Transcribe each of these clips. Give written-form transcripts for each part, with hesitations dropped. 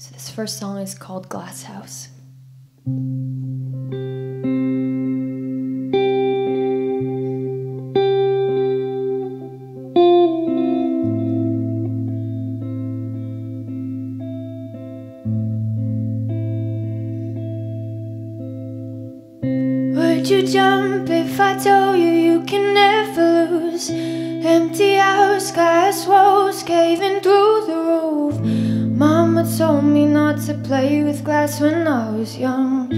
So this first song is called Glass House. Would you jump if I told you you can never lose? Empty house, glass walls caving through the roof. Mama told me not to play with glass when I was young.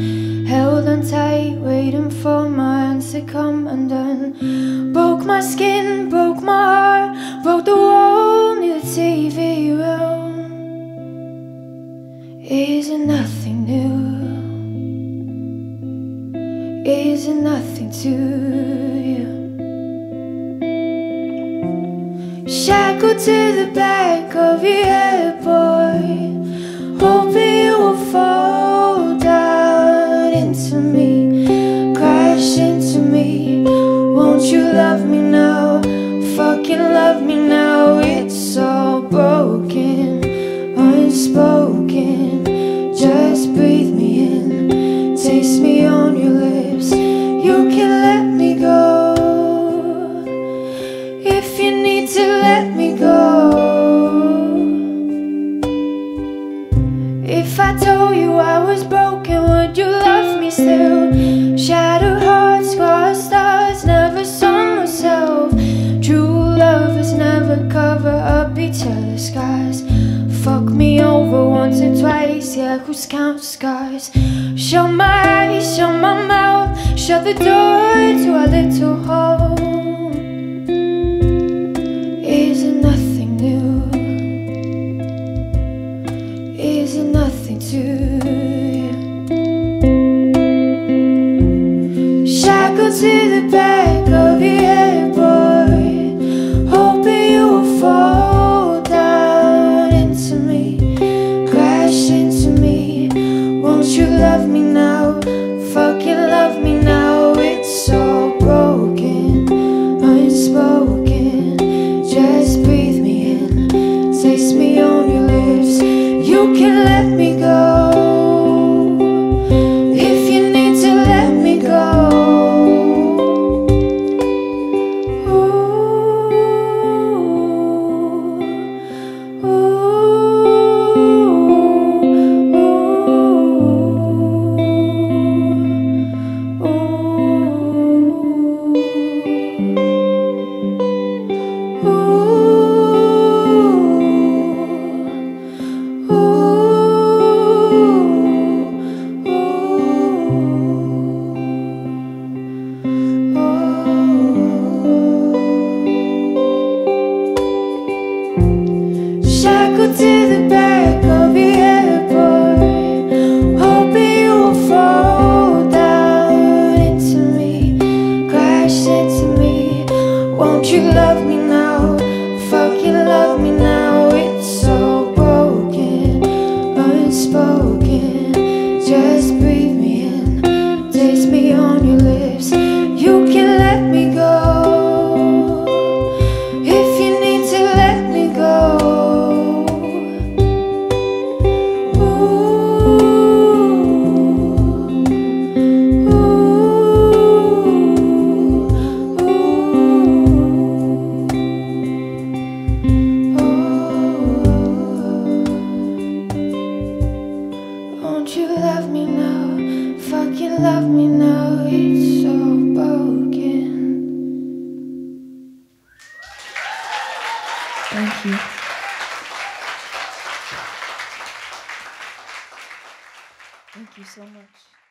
Held on tight, waiting for my hands to come undone. Broke my skin, broke my heart, broke the wall near the TV room. Is it nothing new? Is it nothing to you? Shackled to the back of your head, boy, hoping you will fall down into me, crash into me. Won't you love me now? Fucking love me now. It's all broken, unspoken. Just breathe me in, taste me on your lips. You can let me go if you need to let me go. If I told you I was broken, would you love me still? Shattered hearts, scarred stars, never saw myself. True lovers never cover up each other's scars. Fuck me over once or twice, yeah, who's counting scars? Shut my eyes, shut my mouth, shut the door to our little home. Is it nothing new? Is it nothing to you? Shackled to the back of your head, boy, hoping you will fall down into me, crash into me. Won't you love me now? Fucking love me now. It's so broken, unspoken. Just breathe me in, taste me on your lips. You can let me go if you need to let me go. Ooh, ooh. Shackled to the back of your head, boy, hoping you will fall down into me, crash into me. Won't you love me now? Fucking love me now. It's so broken, unspoken. Just breathe me in, taste me on your lips. You can let me go. Love me now, it's so broken. Thank you. Thank you so much.